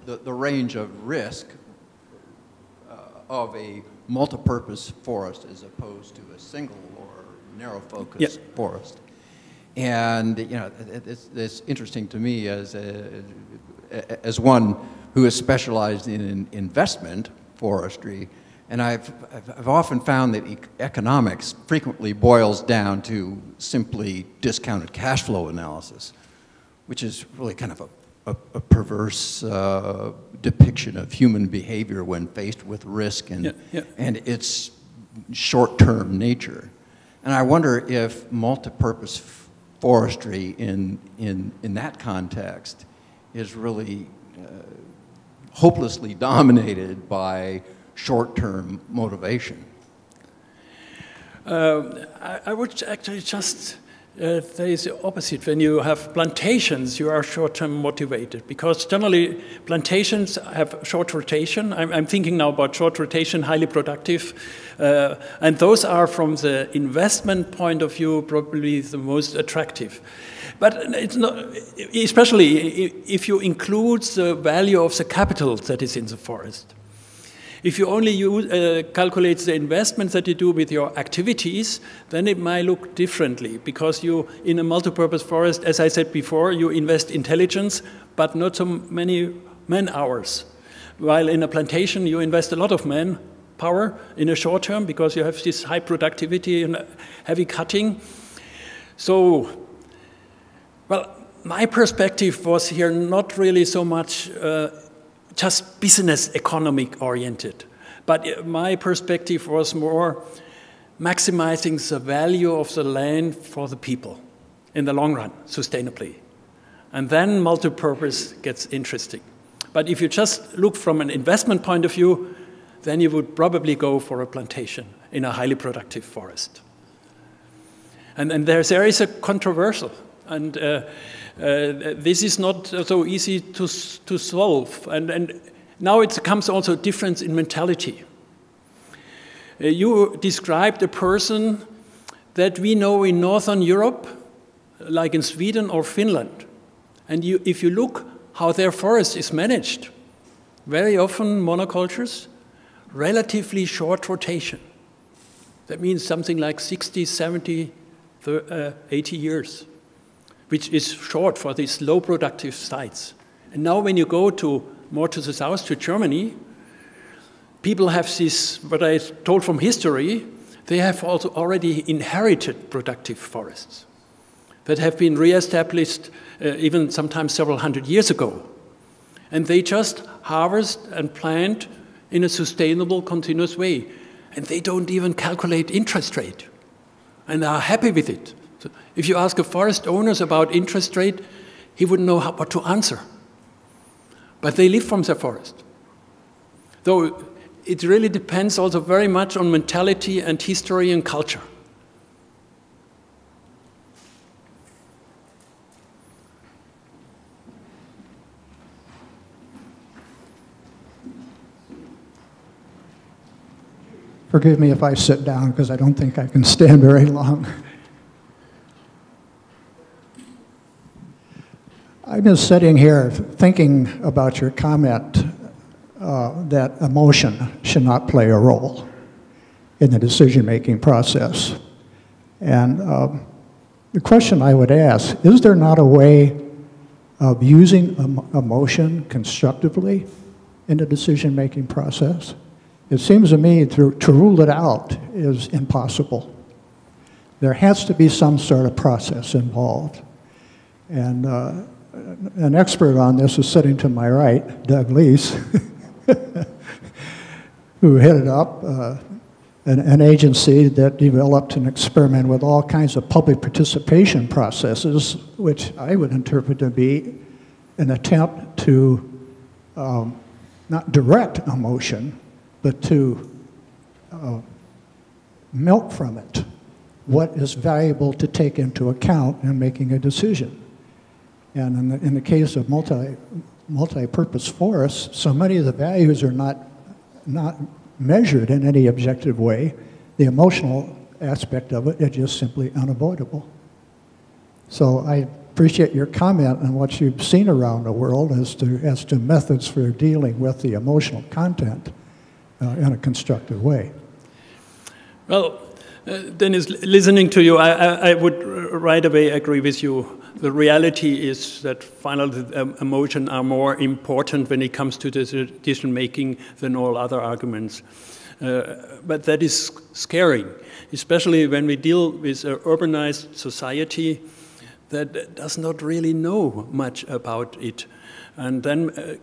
the range of risk of a multipurpose forest as opposed to a single or narrow focused forest. And you know, it's interesting to me as one who is specialized in investment forestry, and I've often found that economics frequently boils down to simply discounted cash flow analysis, which is really kind of a perverse depiction of human behavior when faced with risk and, and its short-term nature. And I wonder if multipurpose forestry in that context is really hopelessly dominated by short-term motivation. I would actually just say the opposite. When you have plantations, you are short-term motivated because generally plantations have short rotation. I'm thinking now about short rotation, highly productive, and those are from the investment point of view probably the most attractive. But it's not, especially if you include the value of the capital that is in the forest. If you only use, calculate the investments that you do with your activities, then it might look differently because you, in a multipurpose forest, as I said before, you invest intelligence, but not so many man hours. While in a plantation, you invest a lot of man power in a short term because you have this high productivity and heavy cutting. So, well, my perspective was here not really so much just business economic oriented. But my perspective was more maximizing the value of the land for the people in the long run, sustainably. And then multipurpose gets interesting. But if you just look from an investment point of view, then you would probably go for a plantation in a highly productive forest. And there is a controversial. And this is not so easy to solve. And now it comes also difference in mentality. You described a person that we know in Northern Europe, like in Sweden or Finland. And you, if you look how their forest is managed, very often monocultures, relatively short rotation. That means something like 60, 70, 80 years, which is short for these low productive sites. And now when you go more to the south, to Germany, people have this, what I told from history, they have also already inherited productive forests that have been reestablished even sometimes several hundred years ago. And they just harvest and plant in a sustainable, continuous way. And they don't even calculate interest rate and are happy with it. So if you ask a forest owner about interest rate, he wouldn't know what to answer. But they live from their forest. Though it really depends also very much on mentality and history and culture. Forgive me if I sit down because I don't think I can stand very long. I'm just sitting here thinking about your comment that emotion should not play a role in the decision-making process. And the question I would ask, is there not a way of using emotion constructively in the decision-making process? It seems to me to rule it out is impossible. There has to be some sort of process involved. And an expert on this is sitting to my right, Doug Leese, who headed up an agency that developed and experimented with all kinds of public participation processes, which I would interpret to be an attempt to not direct emotion, but to milk from it what is valuable to take into account in making a decision. And in the case of multi-purpose forests, so many of the values are not measured in any objective way. The emotional aspect of it is just simply unavoidable. So I appreciate your comment on what you've seen around the world as to methods for dealing with the emotional content in a constructive way. Well, Dennis, listening to you, I would right away agree with you. The reality is that final emotion are more important when it comes to decision making than all other arguments. But that is scary, especially when we deal with an urbanized society that does not really know much about it, and then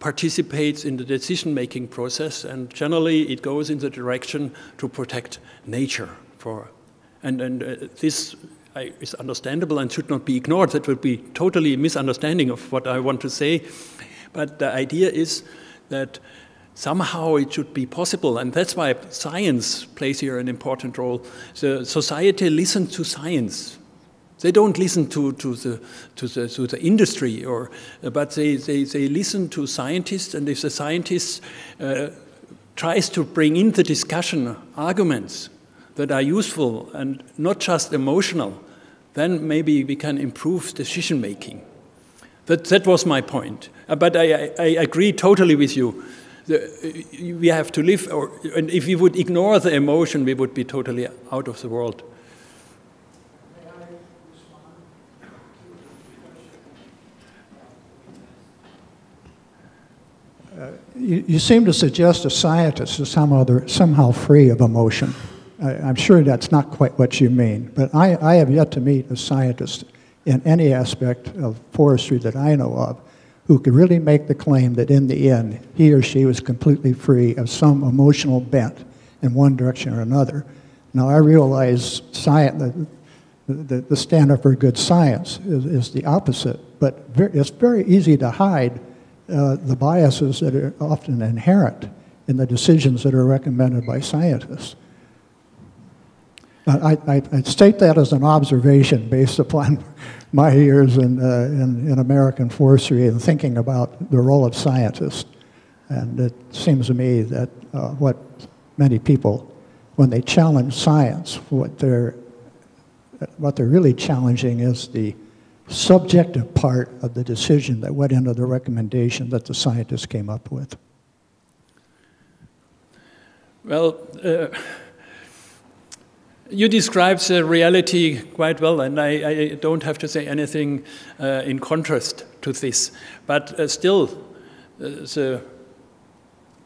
participates in the decision making process, and generally it goes in the direction to protect nature. This is understandable and should not be ignored. That would be totally a misunderstanding of what I want to say. But the idea is that somehow it should be possible, and that's why science plays here an important role. The society listens to science. They don't listen to the industry, but they listen to scientists, and if the scientist tries to bring in the discussion arguments that are useful and not just emotional, then maybe we can improve decision making. That was my point. But I agree totally with you. We have to live, and if we would ignore the emotion, we would be totally out of the world. You seem to suggest a scientist is somehow free of emotion. I'm sure that's not quite what you mean, but I have yet to meet a scientist in any aspect of forestry that I know of who could really make the claim that in the end he or she was completely free of some emotional bent in one direction or another. Now I realize the standard for good science is the opposite, but it's very easy to hide the biases that are often inherent in the decisions that are recommended by scientists. I state that as an observation based upon my years in American forestry and thinking about the role of scientists. And it seems to me that what many people, when they challenge science, what they're really challenging is the subjective part of the decision that went into the recommendation that the scientists came up with. Well, you described the reality quite well, and I don't have to say anything in contrast to this. But still, the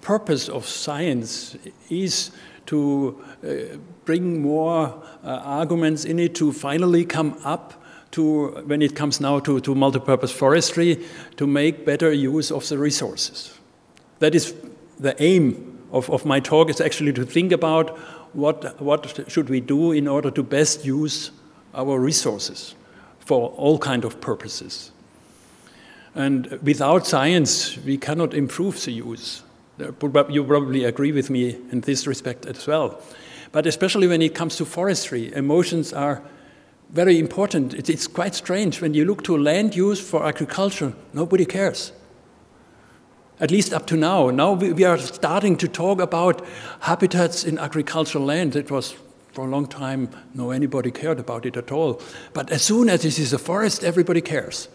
purpose of science is to bring more arguments in it to finally come up to, when it comes now to multipurpose forestry, to make better use of the resources. That is the aim of my talk, is actually to think about what should we do in order to best use our resources for all kinds of purposes. And without science, we cannot improve the use. You probably agree with me in this respect as well. But especially when it comes to forestry, emotions are very important. It's quite strange. When you look to land use for agriculture, nobody cares. At least up to now. Now we are starting to talk about habitats in agricultural land. It was, for a long time, nobody cared about it at all. But as soon as this is a forest, everybody cares.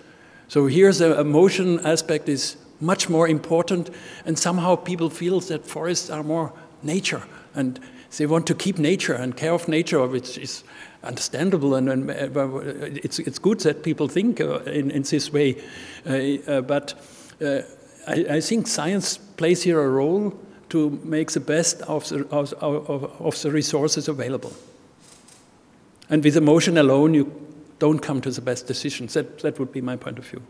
So here's the emotion aspect is much more important, and somehow people feel that forests are more nature, and they want to keep nature and care of nature, which is understandable, and it's good that people think in this way. But I think science plays here a role to make the best of the resources available. And with emotion alone, you don't come to the best decisions. That would be my point of view.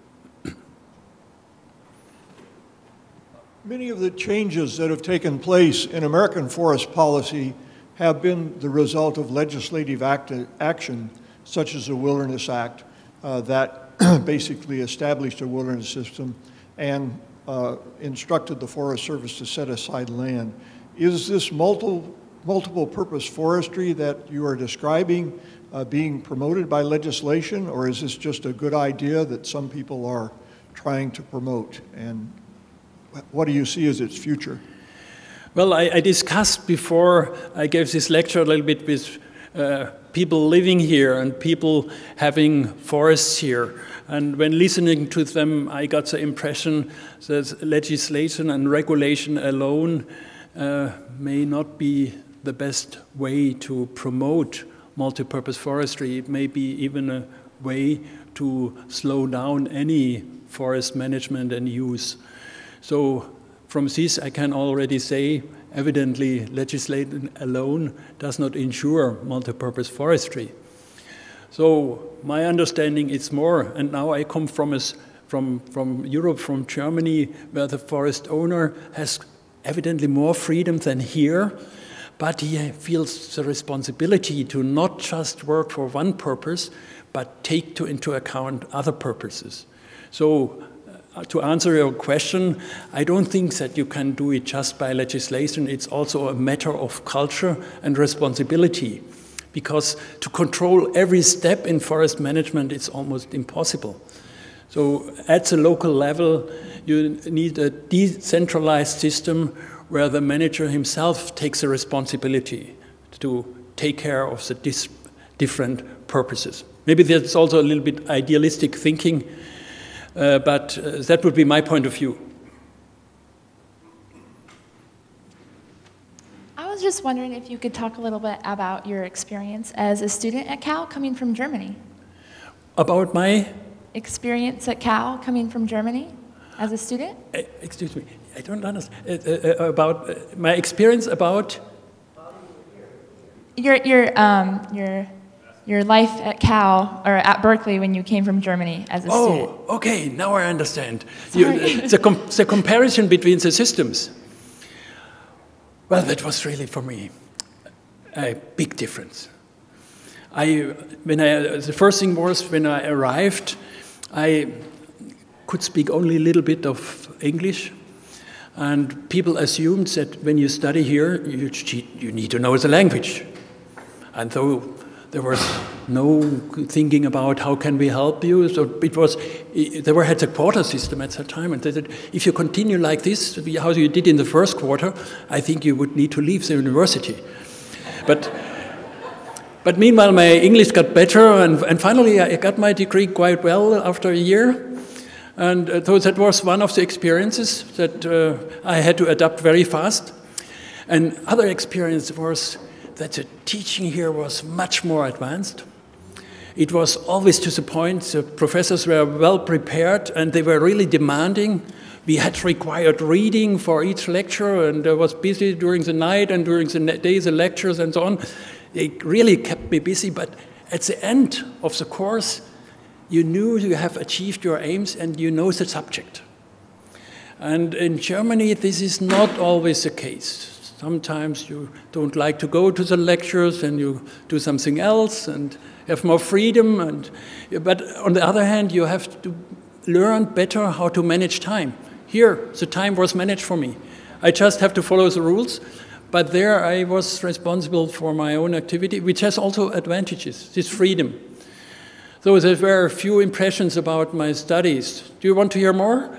Many of the changes that have taken place in American forest policy have been the result of legislative action, such as the Wilderness Act, that basically established a wilderness system and instructed the Forest Service to set aside land. Is this multiple purpose forestry that you are describing being promoted by legislation, or is this just a good idea that some people are trying to promote? And what do you see as its future? Well, I discussed before I gave this lecture a little bit with people living here and people having forests here. And when listening to them, I got the impression that legislation and regulation alone may not be the best way to promote multipurpose forestry. It may be even a way to slow down any forest management and use. So from this, I can already say, evidently, legislation alone does not ensure multipurpose forestry. So my understanding is more, and now I come from Europe, from Germany, where the forest owner has evidently more freedom than here, but he feels the responsibility to not just work for one purpose, but take into account other purposes. So to answer your question, I don't think that you can do it just by legislation. It's also a matter of culture and responsibility, because to control every step in forest management is almost impossible. So at the local level, you need a decentralized system where the manager himself takes the responsibility to take care of the different purposes. Maybe that's also a little bit idealistic thinking, but that would be my point of view. I was just wondering if you could talk a little bit about your experience as a student at Cal coming from Germany. About my? Experience at Cal coming from Germany as a student? Excuse me, I don't understand. About my experience about? Your life at Cal, or at Berkeley, when you came from Germany as a student. Oh, okay, now I understand. The comparison between the systems. Well, that was really, for me, a big difference. The first thing was, when I arrived, I could speak only a little bit of English, and people assumed that when you study here, you need to know the language. And so there was no thinking about how can we help you. So they had a quarter system at that time, and they said, if you continue like this, how you did in the first quarter, I think you would need to leave the university. But meanwhile, my English got better, and finally I got my degree quite well after a year. And so that was one of the experiences that I had to adapt very fast. And other experience was that the teaching here was much more advanced. It was always to the point. The professors were well prepared, and they were really demanding. We had required reading for each lecture, and I was busy during the night and during the day, the lectures and so on. It really kept me busy, but at the end of the course, you knew you have achieved your aims and you know the subject. And in Germany, this is not always the case. Sometimes you don't like to go to the lectures and you do something else and have more freedom. But on the other hand, you have to learn better how to manage time. Here, the time was managed for me. I just have to follow the rules. But there I was responsible for my own activity, which has also advantages, this freedom. So there were a few impressions about my studies. Do you want to hear more?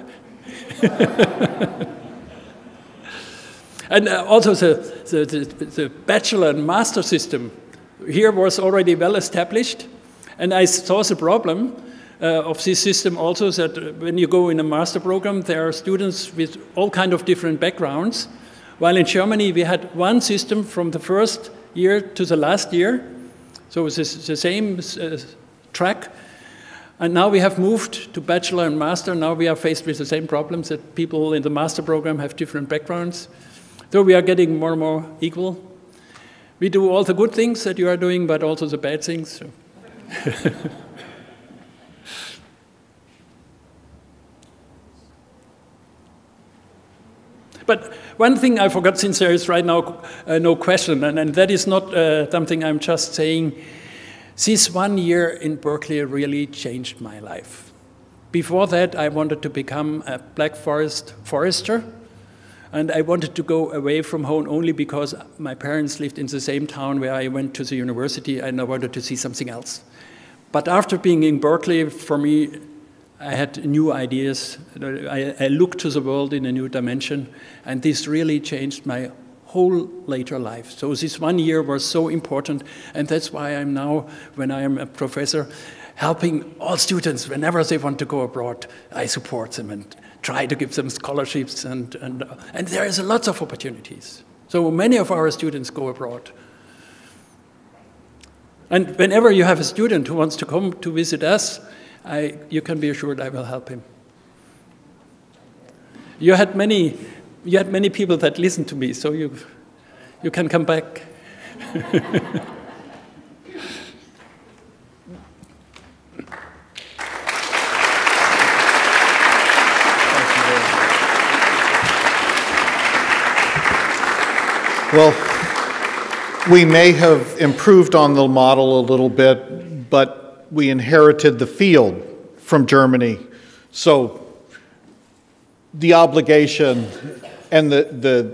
And also the bachelor and master system here was already well established. And I saw the problem of this system also, that when you go in a master program, there are students with all kinds of different backgrounds. While in Germany, we had one system from the first year to the last year. So it was the same track. And now we have moved to bachelor and master. Now we are faced with the same problems, that people in the master program have different backgrounds. So we are getting more and more equal. We do all the good things that you are doing, but also the bad things. So. But One thing I forgot, since there is right now no question, and that is not something I'm just saying. This 1 year in Berkeley really changed my life. Before that, I wanted to become a Black Forest forester, and I wanted to go away from home only because my parents lived in the same town where I went to the university, and I wanted to see something else. But after being in Berkeley, for me, I had new ideas. I looked to the world in a new dimension, and this really changed my whole later life. So this 1 year was so important, and that's why I'm now, when I am a professor, helping all students whenever they want to go abroad. I support them and try to give them scholarships, and there is lots of opportunities. So many of our students go abroad. And whenever you have a student who wants to come to visit us, you can be assured I will help him. You had many people that listened to me, so you can come back. Well, we may have improved on the model a little bit, but we inherited the field from Germany. So the obligation and the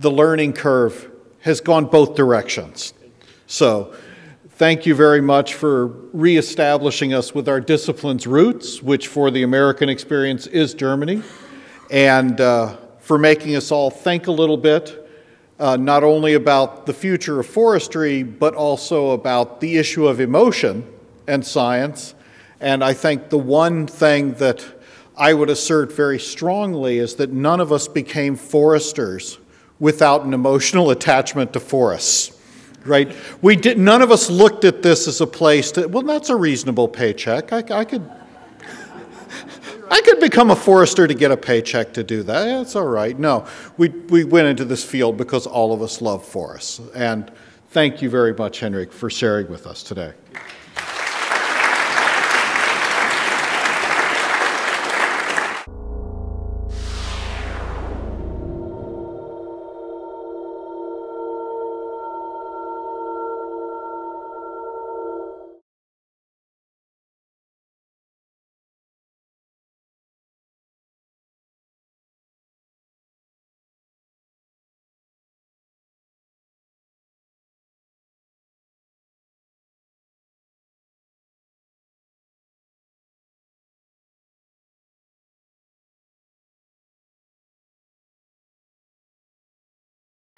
learning curve has gone both directions. So thank you very much for reestablishing us with our discipline's roots, which for the American experience is Germany, and for making us all think a little bit, not only about the future of forestry, but also about the issue of emotion and science. And I think the one thing that I would assert very strongly is that none of us became foresters without an emotional attachment to forests, right? None of us looked at this as a place that, well, that's a reasonable paycheck. I could become a forester to get a paycheck to do that. That's all right. No, we went into this field because all of us love forests. And thank you very much, Heinrich, for sharing with us today.